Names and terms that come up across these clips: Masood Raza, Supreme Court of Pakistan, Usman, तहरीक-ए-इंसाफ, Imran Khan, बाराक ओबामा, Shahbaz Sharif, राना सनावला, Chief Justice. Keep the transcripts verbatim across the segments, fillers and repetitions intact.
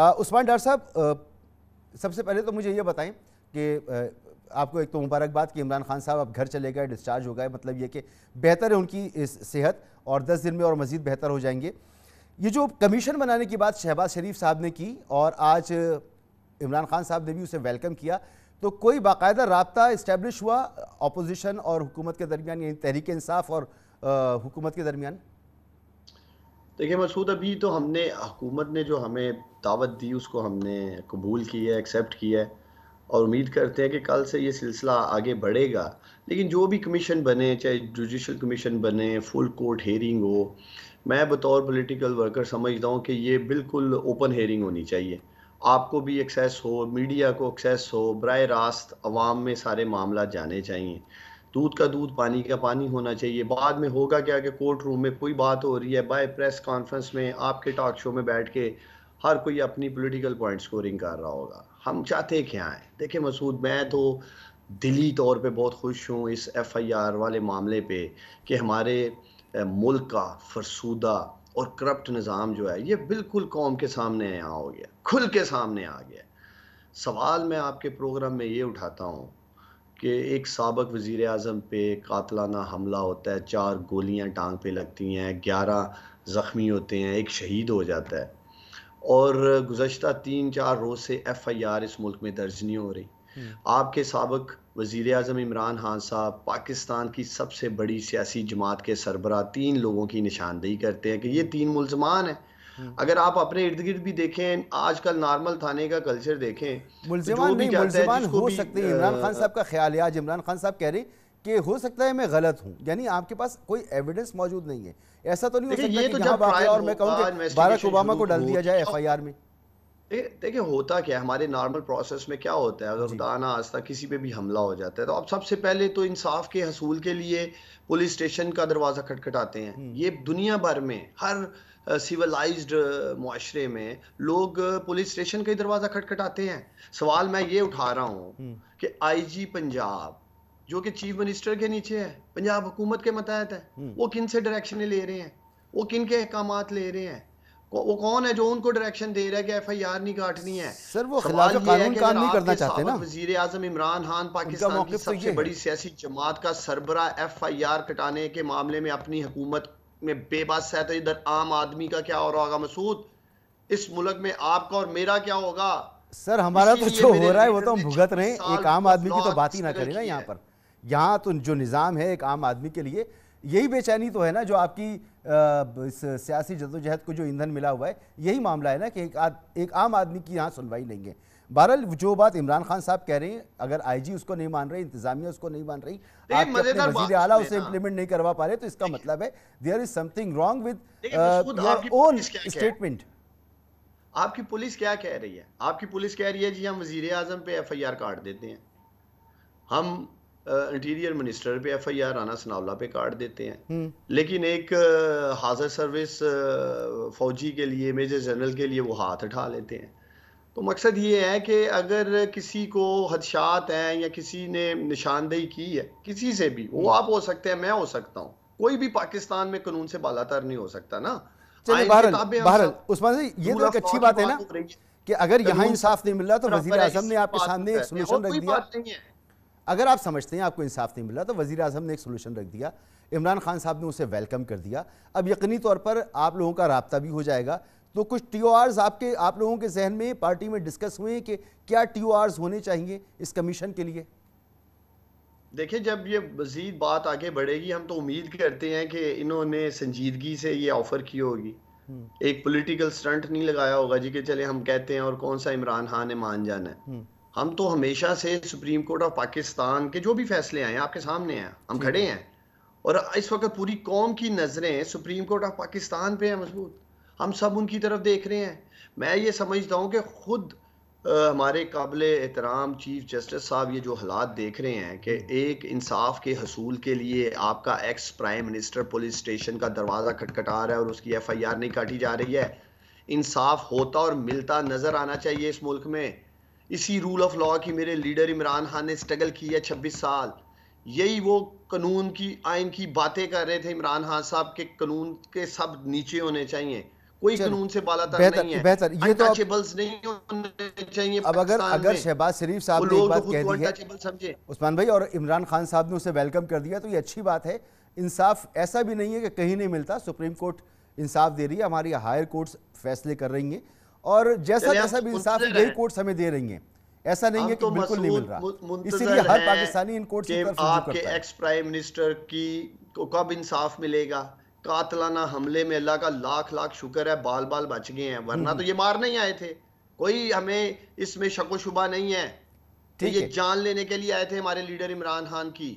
Usman doctor साहब, सबसे पहले तो मुझे ये बताएं कि आपको एक तो मुबारकबाद कि इमरान खान साहब अब घर चले गए, डिस्चार्ज हो गए, मतलब ये कि बेहतर है उनकी इस सेहत और दस दिन में और मज़ीद बेहतर हो जाएंगे। ये जो कमीशन बनाने की बात शहबाज शरीफ साहब ने की और आज इमरान खान साहब ने भी उसे वेलकम किया, तो कोई बाकायदा राब्ता इस्टेब्लिश हुआ अपोजिशन और हुकूमत के दरमियान, यानी तहरीक-ए-इंसाफ और हुकूमत के दरमियान? देखिए मसूद, अभी तो हमने हुकूमत ने जो हमें दावत दी उसको हमने कबूल किया है, एक्सेप्ट किया है और उम्मीद करते हैं कि कल से ये सिलसिला आगे बढ़ेगा। लेकिन जो भी कमीशन बने, चाहे जुडिशल कमीशन बने, फुल कोर्ट हेयरिंग हो, मैं बतौर पॉलिटिकल वर्कर समझता हूँ कि ये बिल्कुल ओपन हेयरिंग होनी चाहिए। आपको भी एक्सेस हो, मीडिया को एक्सेस हो, बराह रास्त अवाम में सारे मामला जाने चाहिए। दूध का दूध, पानी का पानी होना चाहिए। बाद में होगा क्या कि कोर्ट रूम में कोई बात हो रही है, बाय प्रेस कॉन्फ्रेंस में, आपके टॉक शो में बैठ के हर कोई अपनी पॉलिटिकल पॉइंट स्कोरिंग कर रहा होगा। हम चाहते क्या हैं? देखिए मसूद, मैं तो दिली तौर पे बहुत खुश हूँ इस एफ आई आर वाले मामले पे कि हमारे मुल्क का फरसूदा और करप्ट निज़ाम जो है ये बिल्कुल कौम के सामने यहाँ हो गया, खुल के सामने आ गया। सवाल मैं आपके प्रोग्राम में ये उठाता हूँ कि एक साबक वज़ीर आज़म पे कातलाना हमला होता है, चार गोलियाँ टांग पे लगती हैं, ग्यारह ज़ख्मी होते हैं, एक शहीद हो जाता है और गुज़श्ता तीन चार रोज़ से एफ़ आई आर इस मुल्क में दर्ज नहीं हो रही। आपके साबक वज़ीर आज़म इमरान खान साहब पाकिस्तान की सबसे बड़ी सियासी जमात के सरबराह, तीन लोगों की निशानदेही करते हैं कि ये तीन मुलजमान हैं। अगर आप अपने इर्द गिर्द भी देखें, आजकल नॉर्मल थाने का कल्चर देखें, मुलजमान नहीं मुलजमान हो सकते हैं। इमरान खान साहब का ख्याल है, आज इमरान खान साहब कह रहे हैं कि हो सकता है मैं गलत हूँ, यानी आपके पास कोई एविडेंस मौजूद नहीं है। ऐसा तो नहीं हो सकता कि जहां वाकया और मैं कहूं कि बाराक ओबामा को डाल दिया जाए एफ आई आर में। देखिए होता क्या है हमारे नॉर्मल प्रोसेस में, क्या होता है अगर खुदाना आस्था किसी पे भी हमला हो जाता है तो आप सबसे पहले तो इंसाफ के हसूल के लिए पुलिस स्टेशन का दरवाज़ा खटखटाते हैं। ये दुनिया भर में हर सिविलाइज्ड माशरे में लोग पुलिस स्टेशन का दरवाज़ा खटखटाते हैं। सवाल मैं ये उठा रहा हूँ कि आई जी पंजाब जो कि चीफ मिनिस्टर के नीचे है, पंजाब हुकूमत के मतहत है, वो किन से डायरेक्शनें ले रहे हैं, वो किन के अहकामात ले रहे हैं, वो कौन है जो उनको डायरेक्शन दे रहा है कि एफ आई आर नहीं काटनी है? सर वो खिलाफ कानून काम नहीं करना चाहते ना। वज़ीर आज़म इमरान खान पाकिस्तान की सबसे बड़ी सियासी जमात का सरबरा एफ आई आर कटाने के मामले में अपनी हुकूमत में बेबस है, तो इधर आम आदमी का क्या हो रहा होगा मसूद? इस मुल्क में आपका और मेरा क्या होगा? सर हमारा तो जो हो रहा है वो तो हम भुगत रहे हैं, एक आम आदमी की तो बात ही ना करें ना। यहाँ पर यहाँ तो जो निज़ाम है एक आम आदमी के लिए यही बेचैनी तो है ना, जो आपकी सियासी जद्दोजहद को जो ईंधन मिला हुआ है यही मामला है ना कि एक, आद, एक आम आदमी की यहाँ सुनवाई नहीं है। बहरहाल जो बात इमरान खान साहब कह रहे हैं, अगर आईजी उसको नहीं मान रहे, इंतजामिया उसको नहीं मान रही, वज़ीर आला उसे इम्प्लीमेंट नहीं करवा पा रहे, तो इसका मतलब है there is something wrong with your own statement. आपकी पुलिस क्या कह रही है? आपकी पुलिस कह रही है जी हम वज़ीर आज़म पे एफ आई आर काट देते हैं, हम इंटीरियर मिनिस्टर पे F I R, राना सनावला पे काट देते हैं, लेकिन एक हाज़र सर्विस फौजी के लिए, मेजर जनरल के लिए वो हाथ उठा लेते हैं। तो मकसद ये है कि अगर किसी को हदशात हैं या किसी ने निशानदेही की है किसी से भी, वो आप हो सकते हैं, मैं हो सकता हूँ, कोई भी पाकिस्तान में कानून से बालातर नहीं हो सकता ना। बहरहाल उस्मान जी ये तो एक अच्छी बात है ना कि अगर यहाँ इंसाफ नहीं मिल रहा तो वज़ीर आज़म ने आपके सामने एक सलूशन रख दिया। अगर आप समझते हैं आपको इंसाफ नहीं मिला तो वज़ीर आज़म ने एक सोल्यूशन रख दिया, इमरान खान साहब ने उसे वेलकम कर दिया। अब यकीनी तौर पर आप लोगों का राब्ता भी हो जाएगा, तो कुछ टी ओ आर्स आपके आप लोगों के जहन में पार्टी में डिस्कस हुए हैं कि क्या टी ओ आर्स होने चाहिए इस कमीशन के लिए? देखिए जब ये मज़ीद बात आगे बढ़ेगी हम तो उम्मीद करते हैं कि इन्होंने संजीदगी से ये ऑफ़र की होगी, एक पोलिटिकल स्टंट नहीं लगाया होगा जी कि चले हम कहते हैं और कौन सा इमरान खान ने मान जाना है। हम तो हमेशा से सुप्रीम कोर्ट ऑफ पाकिस्तान के जो भी फैसले आए हैं आपके सामने हैं, हम खड़े हैं और इस वक्त पूरी कौम की नज़रें सुप्रीम कोर्ट ऑफ पाकिस्तान पे हैं मजबूत, हम सब उनकी तरफ देख रहे हैं। मैं ये समझता हूँ कि खुद आ, हमारे काबिल एहतराम चीफ जस्टिस साहब ये जो हालात देख रहे हैं कि एक इंसाफ के हसूल के लिए आपका ex prime minister police station का दरवाज़ा खटखटा रहा है और उसकी एफ आई आर नहीं काटी जा रही है, इंसाफ होता और मिलता नज़र आना चाहिए इस मुल्क में। इसी रूल ऑफ लॉ की मेरे लीडर इमरान खान ने स्ट्रगल की है छब्बीस साल, यही वो कानून की आइन की बातें कर रहे थे इमरान खान साहब के, कानून के सब नीचे होने चाहिए, कोई कानून से बालातर नहीं है, बेहतर ये तो अनटचेबल्स नहीं होने चाहिए। अब अगर अगर शहबाज शरीफ साहब ने एक बात कह दी है उस्मान भाई, और इमरान खान साहब ने उसे वेलकम कर दिया, तो ये अच्छी बात है। इंसाफ ऐसा भी नहीं है कि कहीं नहीं मिलता, सुप्रीम कोर्ट इंसाफ दे रही है, हमारी हायर कोर्ट्स फैसले कर रही हैं और जैसा जैसा भी इंसाफ यही कोर्ट्स हमें दे रही हैं, ऐसा नहीं है कि बिल्कुल नहीं मिल रहा। इसीलिए हर पाकिस्तानी इन कोर्ट्स की तरफ रुजू करता है। आपके एक्स प्राइम मिनिस्टर की को कब इंसाफ मिलेगा? कातलाना हमले में अल्लाह का लाख लाख शुक्र है बाल बाल बच गए हैं, वरना तो ये मार नहीं आए थे। कोई हमें इसमें शक व शुबा नहीं है कि ये जान लेने के लिए आए थे हमारे लीडर इमरान खान की।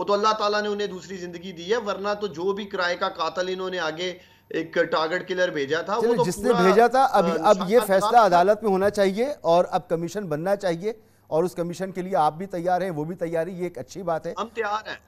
वो तो अल्लाह ताला ने उन्हें दूसरी जिंदगी दी है, वरना तो जो भी किराए का कातिल इन्होंने आगे एक टारगेट किलर भेजा था, वो तो जिसने भेजा था। अब अब ये फैसला अदालत में होना चाहिए और अब कमीशन बनना चाहिए, और उस कमीशन के लिए आप भी तैयार हैं, वो भी तैयार है, ये एक अच्छी बात है। हम तैयार हैं,